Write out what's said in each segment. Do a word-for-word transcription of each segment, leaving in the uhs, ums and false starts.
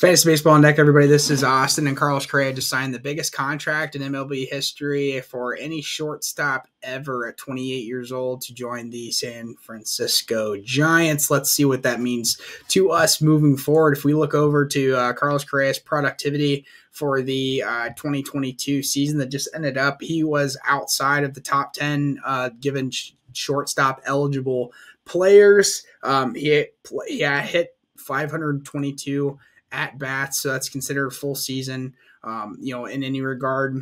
Fantasy Baseball On Deck, everybody. This is Austin, and Carlos Correa just signed the biggest contract in M L B history for any shortstop ever at twenty-eight years old to join the San Francisco Giants. Let's see what that means to us moving forward. If we look over to uh, Carlos Correa's productivity for the uh, twenty twenty-two season that just ended up, he was outside of the top ten uh, given sh shortstop eligible players. Um, he yeah, hit five hundred twenty-two at bats, so that's considered full season. Um, you know, in any regard,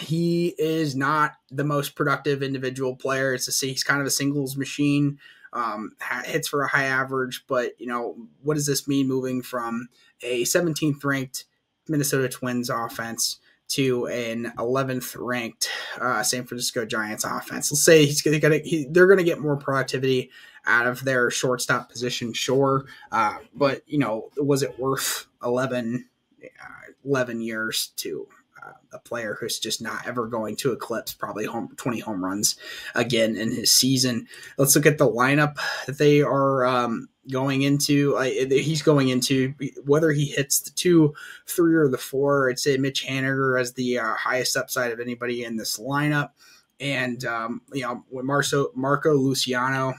he is not the most productive individual player. It's a he's kind of a singles machine. Um, hits for a high average, but you know, what does this mean moving from a seventeenth ranked Minnesota Twins offense to an eleventh ranked uh, San Francisco Giants offense? Let's say he's going to he, they're going to get more productivity out of their shortstop position, sure, uh, but you know, was it worth eleven, uh, eleven years to uh, a player who's just not ever going to eclipse probably home twenty home runs again in his season? Let's look at the lineup that they are um, going into. Uh, he's going into, whether he hits the two, three, or the four. I'd say Mitch Haniger as the uh, highest upside of anybody in this lineup, and um, you know, when Marco Marco Luciano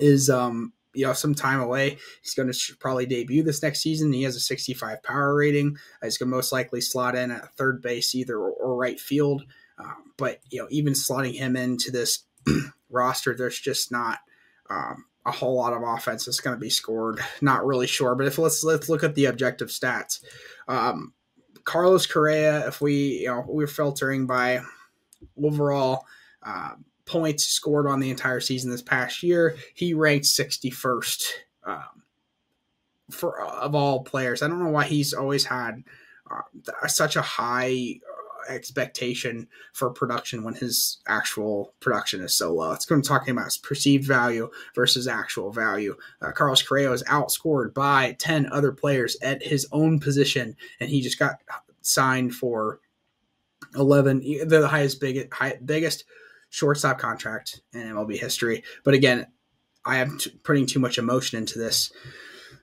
is um you know, some time away. He's going to probably debut this next season. He has a sixty-five power rating. He's going to most likely slot in at third base, either or, or right field. Um, but you know, even slotting him into this roster, there's just not um, a whole lot of offense that's going to be scored. Not really sure. But if let's let's look at the objective stats. Um, Carlos Correa, if we you know we're filtering by overall Uh, points scored on the entire season this past year, he ranked sixty-first um, for uh, of all players. I don't know why he's always had uh, such a high uh, expectation for production when his actual production is so low. It's going to be talking about perceived value versus actual value. Uh, Carlos Correa was outscored by ten other players at his own position, and he just got signed for eleven. The highest, biggest, high, biggest. shortstop contract in M L B history. But again, I am t putting too much emotion into this.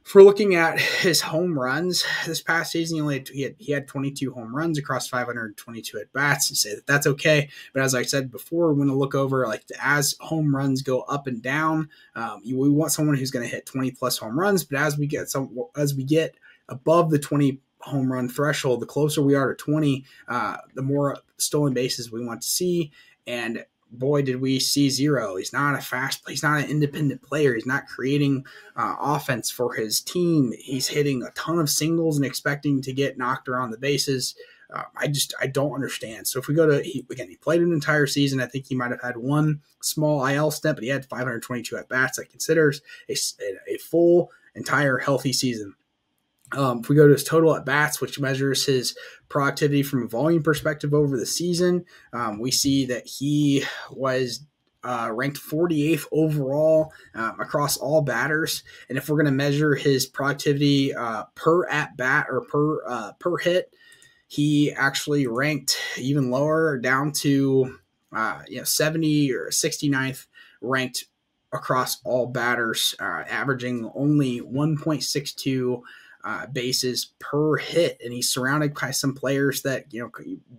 If we're looking at his home runs this past season, he only had, he had, he had twenty-two home runs across five hundred twenty-two at bats. You say that that's okay, but as I said before, we're going to look over like as home runs go up and down. Um, you, we want someone who's going to hit twenty plus home runs, but as we get some as we get above the twenty home run threshold, the closer we are to twenty, uh, the more stolen bases we want to see. And boy, did we see zero. He's not a fast player. He's not an independent player. He's not creating uh, offense for his team. He's hitting a ton of singles and expecting to get knocked around the bases. Uh, I just I don't understand. So if we go to, he, again, he played an entire season. I think he might have had one small I L stint, but he had five hundred twenty-two at-bats. That considers a, a full, entire, healthy season. Um, if we go to his total at-bats, which measures his productivity from a volume perspective over the season, um, we see that he was uh, ranked forty-eighth overall um, across all batters. And if we're going to measure his productivity uh, per at-bat or per, uh, per hit, he actually ranked even lower, down to uh, you know, seventy or sixty-ninth ranked across all batters, uh, averaging only one point six two Uh, bases per hit, and he's surrounded by some players that you know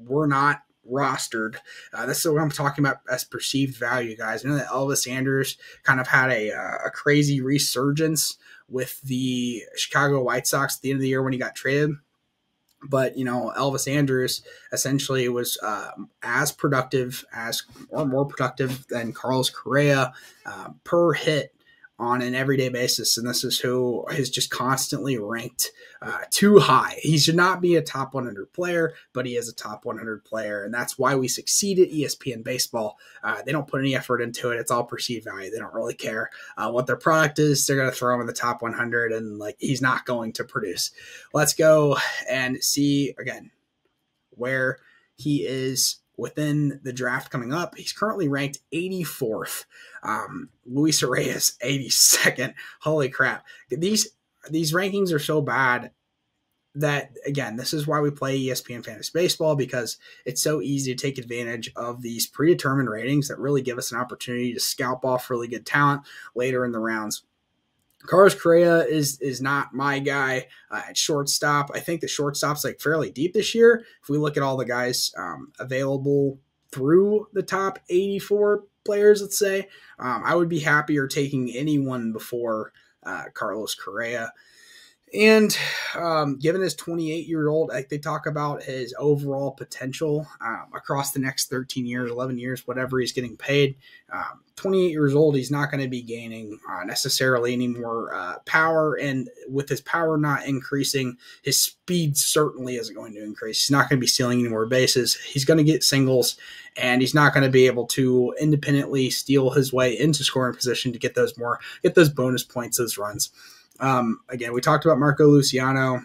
were not rostered. Uh, that's what I'm talking about as perceived value, guys. I know that Elvis Andrews kind of had a, uh, a crazy resurgence with the Chicago White Sox at the end of the year when he got traded, but you know, Elvis Andrews essentially was uh, as productive as or more productive than Carlos Correa uh, per hit on an everyday basis, and this is who is just constantly ranked uh, too high. He should not be a top one hundred player, but he is a top one hundred player, and that's why we succeed at E S P N Baseball. Uh, they don't put any effort into it. It's all perceived value. They don't really care uh, what their product is. They're going to throw him in the top one hundred, and like he's not going to produce. Let's go and see, again, where he is within the draft coming up. He's currently ranked eighty-fourth. Um, Luis Reyes, eighty-second. Holy crap. These, these rankings are so bad that, again, this is why we play E S P N Fantasy Baseball, because it's so easy to take advantage of these predetermined ratings that really give us an opportunity to scalp off really good talent later in the rounds. Carlos Correa is is not my guy uh, at shortstop. I think the shortstop's like fairly deep this year. If we look at all the guys um, available through the top eighty-four players, let's say, um, I would be happier taking anyone before uh, Carlos Correa. And um, given his twenty-eight-year-old, like they talk about his overall potential um, across the next thirteen years, eleven years, whatever he's getting paid. Um, twenty-eight years old, he's not going to be gaining uh, necessarily any more uh, power. And with his power not increasing, his speed certainly isn't going to increase. He's not going to be stealing any more bases. He's going to get singles, and he's not going to be able to independently steal his way into scoring position to get those more, get those bonus points, those runs. Um, again, we talked about Marco Luciano.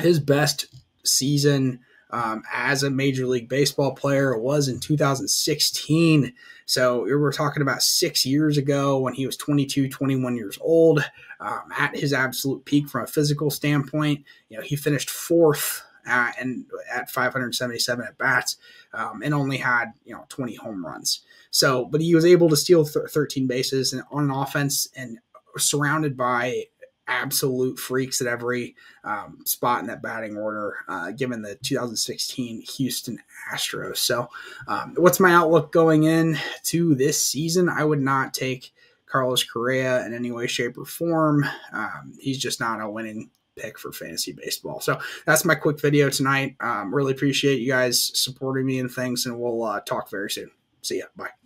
His best season um, as a Major League Baseball player was in two thousand sixteen. So we're talking about six years ago when he was twenty-two, twenty-one years old. Um, at his absolute peak from a physical standpoint, you know, he finished fourth at, and at five hundred seventy-seven at bats um, and only had, you know, twenty home runs. So, but he was able to steal th- thirteen bases and on an offense and surrounded by absolute freaks at every um, spot in that batting order, uh, given the two thousand sixteen Houston Astros. So um, what's my outlook going in to this season? I would not take Carlos Correa in any way, shape, or form. Um, he's just not a winning pick for fantasy baseball. So that's my quick video tonight. Um, really appreciate you guys supporting me and things, and we'll uh, talk very soon. See ya. Bye.